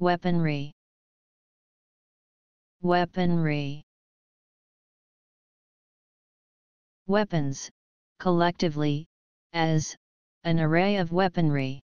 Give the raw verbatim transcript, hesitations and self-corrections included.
Weaponry, weaponry. Weapons, collectively, as an array of weaponry.